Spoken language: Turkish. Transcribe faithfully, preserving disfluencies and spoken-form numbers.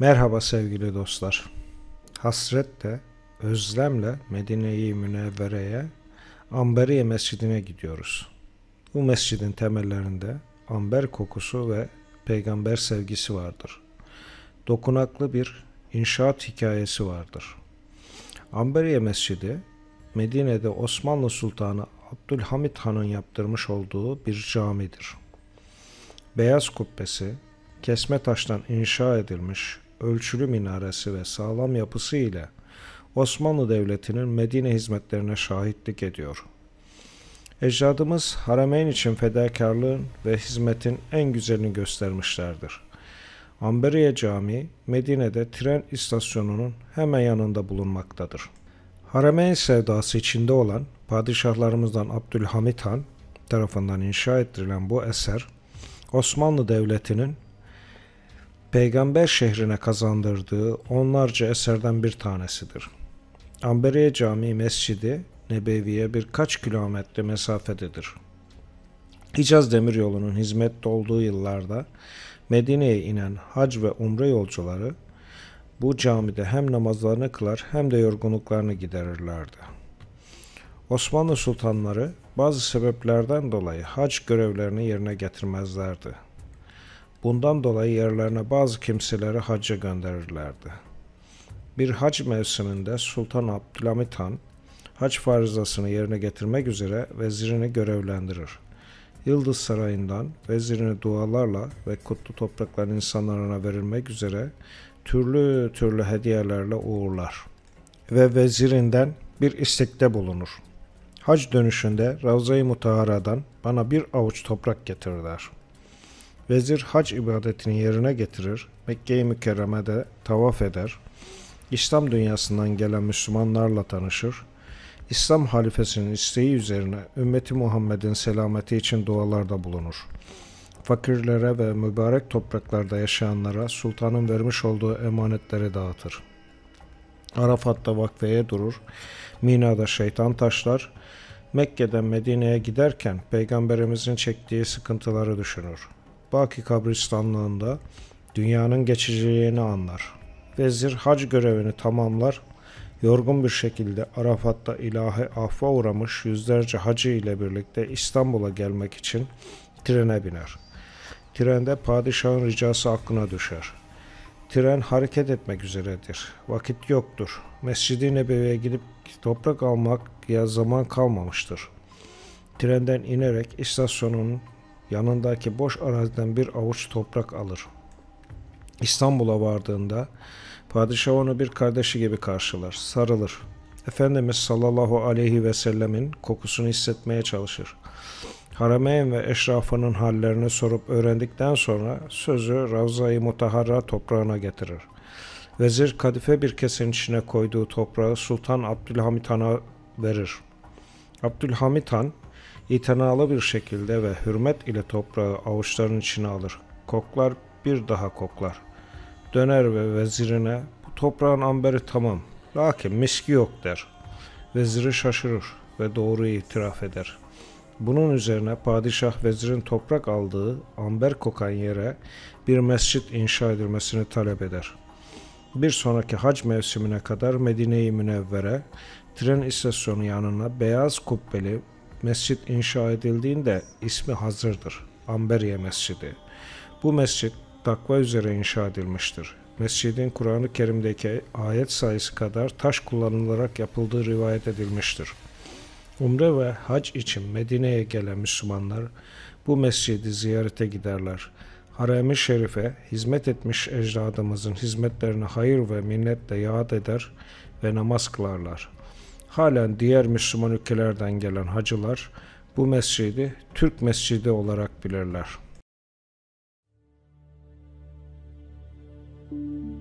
Merhaba sevgili dostlar. Hasretle, özlemle Medine-i Münevvere'ye, Amberiye Mescidine gidiyoruz. Bu mescidin temellerinde amber kokusu ve peygamber sevgisi vardır. Dokunaklı bir inşaat hikayesi vardır. Amberiye Mescidi, Medine'de Osmanlı Sultanı Abdülhamit Han'ın yaptırmış olduğu bir camidir. Beyaz kubbesi, kesme taştan inşa edilmiş ölçülü minaresi ve sağlam yapısı ile Osmanlı Devleti'nin Medine hizmetlerine şahitlik ediyor. Ecdadımız Harameyn için fedakarlığın ve hizmetin en güzelini göstermişlerdir. Amberiye Camii, Medine'de tren istasyonunun hemen yanında bulunmaktadır. Harameyn sevdası içinde olan padişahlarımızdan Abdülhamit Han tarafından inşa ettirilen bu eser, Osmanlı Devleti'nin Peygamber şehrine kazandırdığı onlarca eserden bir tanesidir. Amberiye Camii Mescidi, Nebeviye birkaç kilometre mesafededir. Hicaz Demiryolu'nun hizmette olduğu yıllarda Medine'ye inen hac ve umre yolcuları bu camide hem namazlarını kılar hem de yorgunluklarını giderirlerdi. Osmanlı sultanları bazı sebeplerden dolayı hac görevlerini yerine getirmezlerdi. Bundan dolayı yerlerine bazı kimseleri hacca gönderirlerdi. Bir hac mevsiminde Sultan Abdülhamit Han, hac farizasını yerine getirmek üzere vezirini görevlendirir. Yıldız Sarayı'ndan vezirini dualarla ve kutlu toprakların insanlarına verilmek üzere türlü türlü hediyelerle uğurlar ve vezirinden bir istekte bulunur. Hac dönüşünde Ravza-i Mutahara'dan bana bir avuç toprak getir der. Vezir hac ibadetini yerine getirir, Mekke-i Mükerreme'de tavaf eder, İslam dünyasından gelen Müslümanlarla tanışır, İslam halifesinin isteği üzerine ümmeti Muhammed'in selameti için dualarda bulunur. Fakirlere ve mübarek topraklarda yaşayanlara sultanın vermiş olduğu emanetleri dağıtır. Arafat'ta vakfeye durur, Mina'da şeytan taşlar, Mekke'den Medine'ye giderken Peygamberimizin çektiği sıkıntıları düşünür. Baki Kabristanlığında dünyanın geçiciliğini anlar. Vezir hac görevini tamamlar, yorgun bir şekilde Arafat'ta ilahi affa uğramış yüzlerce hacı ile birlikte İstanbul'a gelmek için trene biner. Trende padişahın ricası aklına düşer. Tren hareket etmek üzeredir. Vakit yoktur. Mescid-i Nebevi'ye gidip toprak almak ya zaman kalmamıştır. Trenden inerek istasyonun yanındaki boş araziden bir avuç toprak alır. İstanbul'a vardığında padişah onu bir kardeşi gibi karşılar, sarılır. Efendimiz sallallahu aleyhi ve sellemin kokusunu hissetmeye çalışır. Harameyn ve eşrafının hallerini sorup öğrendikten sonra sözü Ravza-i Mutahhara toprağına getirir. Vezir kadife bir kesenin içine koyduğu toprağı Sultan Abdülhamit Han'a verir. Abdülhamit Han itinalı bir şekilde ve hürmet ile toprağı avuçlarının içine alır. Koklar, bir daha koklar. Döner ve vezirine bu toprağın amberi tamam, lakin miski yok der. Veziri şaşırır ve doğruyu itiraf eder. Bunun üzerine padişah vezirin toprak aldığı amber kokan yere bir mescit inşa edilmesini talep eder. Bir sonraki hac mevsimine kadar Medine-i Münevvere tren istasyonu yanına beyaz kubbeli mescit inşa edildiğinde ismi hazırdır. Amberiye Mescidi. Bu mescit takva üzere inşa edilmiştir. Mescidin Kur'an-ı Kerim'deki ayet sayısı kadar taş kullanılarak yapıldığı rivayet edilmiştir. Umre ve hac için Medine'ye gelen Müslümanlar bu mescidi ziyarete giderler. Harem-i Şerif'e hizmet etmiş ecdadımızın hizmetlerini hayır ve minnetle yad eder ve namaz kılarlar. Halen diğer Müslüman ülkelerden gelen hacılar bu mescidi Türk Mescidi olarak bilirler.